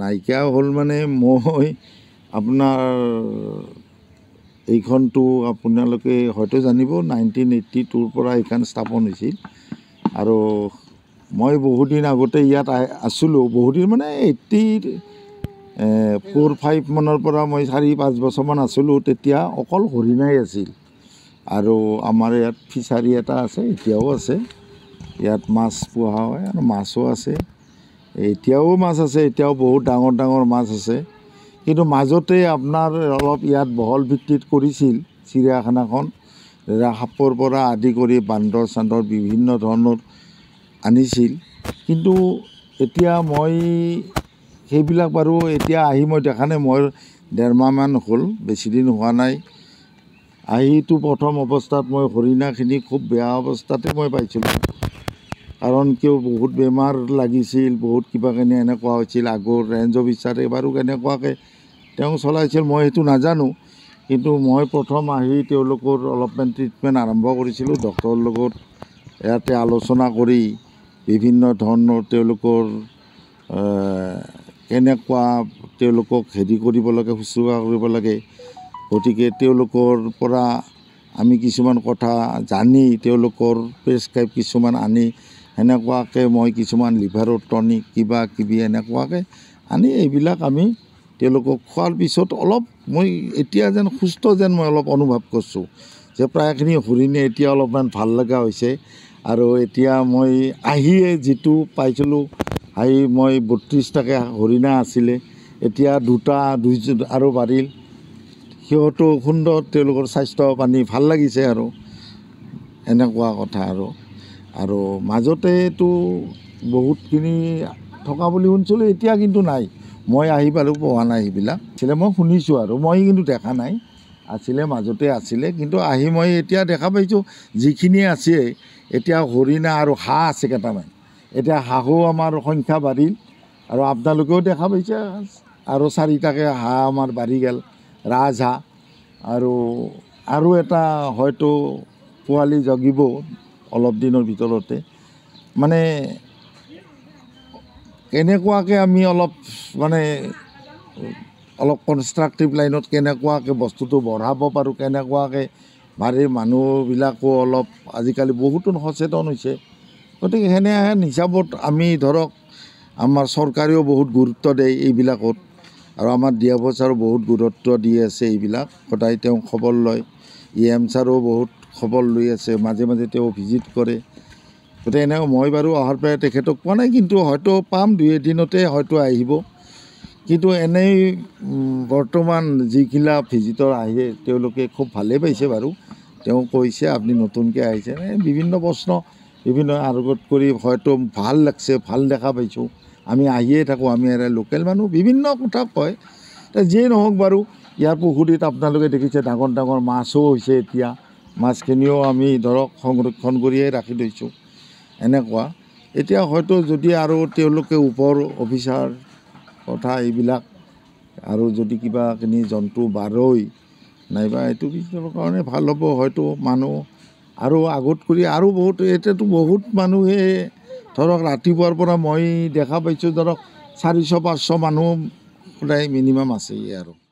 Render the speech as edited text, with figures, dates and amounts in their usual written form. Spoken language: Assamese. নাইকিয়া হল মানে মই আপনার এইখনটো আপোনালোকে হয়তো জানিব 1982 পৰা এইখান স্থাপন হৈছিল আৰু মই বহুদিন আগতে ইয়াত আসলো বহুদিন মানে 84-85 মানৰ পৰা মই 4-5 বছৰ মান আসলো তেতিয়া অকল হৰিণাই আছিল আৰু আমাৰ ইয়াত ফিছারি এটা আছে এতিয়াও আছে ইয়াত মাছ পোহা হয় আৰু মাছও আছে এতিয়াও মাছ আছে এতিয়াও বহুত ডাঙৰ ডাঙৰ মাছ আছে কিন্তু মাজতে আপনার অলপ ইয়াত বহল ভিত্তিত কৰিছিল চিৰিয়াখানাখন হাপৰ পৰা আদি কৰি বান্দৰ চান্দৰ বিভিন্ন ধৰণৰ আনিছিল কিন্তু এতিয়া মই সেইবিলাক বাৰু এতিয়া আহি মই দেখা নাই মোৰ 1.5 মাহমান হ'ল বেছি দিন হোৱা নাই আহিটো প্ৰথম অৱস্থাত মই হৰিণাখিনি খুব বেয়া অৱস্থাতে মই পাইছিলোঁ কাৰণ কিয় বহুত বেমাৰ লাগিছিল বহুত কিবা কেনে এনেকুৱা হৈছিল আগৰ ৰেঞ্জ অফিচাৰে বাৰু কেনেকুৱাকে তেওঁ চলাইছিল মই সেইটো নাজানো কিন্তু মই প্ৰথম আহি তেওঁলোকৰ অলপমান ট্ৰিটমেণ্ট আৰম্ভ কৰিছিলোঁ ডক্টৰৰ লগত ইয়াতে আলোচনা কৰি বিভিন্ন ধৰণৰ তেওঁলোকৰ কেনেকুৱা তেওঁলোকক হেৰি কৰিব লাগে শুশ্ৰূষা কৰিব লাগে গতিকে তেওঁলোকৰ পৰা আমি কিছুমান কথা জানি তেওঁলোকৰ প্ৰেছক্ৰাইব কিছুমান আনি এনেকুৱাকে মই কিছুমান লিভাৰৰ টনিক কিবা কিবি এনেকুৱাকে আনি এইবিলাক আমি তেওঁলোকক খোৱাৰ পিছত অলপ মই এতিয়া যেন সুস্থ যেন মই অলপ অনুভৱ কৰিছোঁ যে প্ৰায়খিনি হৰিণে এতিয়া অলপমান ভাল লগা হৈছে আৰু এতিয়া মই আহিয়ে যিটো পাইছিলোঁ আহি মই 32টাকে হৰিণা আছিলে এতিয়া দুই আৰু বাঢ়িল সিহঁতো সুন্দৰ তেওঁলোকৰ স্বাস্থ্য পানী ভাল লাগিছে আৰু এনেকুৱা কথা আৰু আৰু মাজতেতো বহুতখিনি থকা বুলি শুনিছিলোঁ এতিয়া কিন্তু নাই মই আহি পালোঁ পোৱা নাই সেইবিলাক আছিলে মই শুনিছোঁ আৰু মই কিন্তু দেখা নাই আছিলে মাজতে আছিলে কিন্তু আহি মই এতিয়া দেখা পাইছোঁ যিখিনি আছে এতিয়া হৰিণা আৰু হাঁহ আছে কেইটামান এতিয়া হাঁহো আমাৰ সংখ্যা বাঢ়িল আৰু আপোনালোকেও দেখা পাইছে আৰু 4টাকে হাঁহ আমাৰ বাঢ়ি গেল ৰাজহাঁহ আৰু আৰু এটা হয়তো পোৱালি জগিব অলপ দিনৰ ভিতৰতে মানে কেনেকুৱাকৈ আমি অলপ মানে অলপ কনষ্ট্ৰাকটিভ লাইনত কেনেকুৱাকৈ বস্তুটো বঢ়াব পাৰোঁ কেনেকুৱাকৈ বাৰীৰ মানুহবিলাকো অলপ আজিকালি বহুতো সচেতন হৈছে গতিকে সেনেহেন হিচাপত আমি ধৰক আমাৰ চৰকাৰেও বহুত গুৰুত্ব দিয়ে এইবিলাকত আৰু আমাৰ ডি এফ অ' ছাৰো বহুত গুৰুত্ব দি আছে এইবিলাক সদায় তেওঁ খবৰ লয় ই এম ছাৰো বহুত খবৰ লৈ আছে মাজে মাজে তেওঁ ভিজিট কৰে গতিকে এনেও মই বাৰু অহাৰ পৰাই তেখেতক পোৱা নাই কিন্তু হয়তো পাম 2 এদিনতে হয়তো আহিব কিন্তু এনেই বৰ্তমান যিগিলা ভিজিটৰ আহে তেওঁলোকে খুব ভালেই পাইছে বাৰু তেওঁ কৈছে আপুনি নতুনকৈ আহিছে বিভিন্ন প্ৰশ্ন বিভিন্ন আগত কৰি হয়তো ভাল লাগছে ভাল দেখা পাইছোঁ আমি আহিয়ে থাকোঁ আমি এৰা লোকেল মানুহ বিভিন্ন কথা কয় যিয়ে নহওক বাৰু ইয়াৰ পুখুৰীত আপোনালোকে দেখিছে ডাঙৰ ডাঙৰ মাছো হৈছে এতিয়া মাছখিনিও আমি ধৰক সংৰক্ষণ কৰিয়ে ৰাখি থৈছোঁ এনেকুৱা এতিয়া হয়তো যদি আৰু তেওঁলোকে ওপৰ অফিচাৰ কথা এইবিলাক আৰু যদি কিবাখিনি জন্তু বাৰৈ নাইবা এইটো বিষয়ৰ কাৰণে ভাল হ'ব হয়তো মানুহ আৰু আগত কৰি আৰু বহুত এতিয়াতো বহুত মানুহে ধৰক ৰাতিপুৱাৰ পৰা মই দেখা পাইছোঁ ধৰক 400-500 মানুহ সদায় মিনিমাম আছে আৰু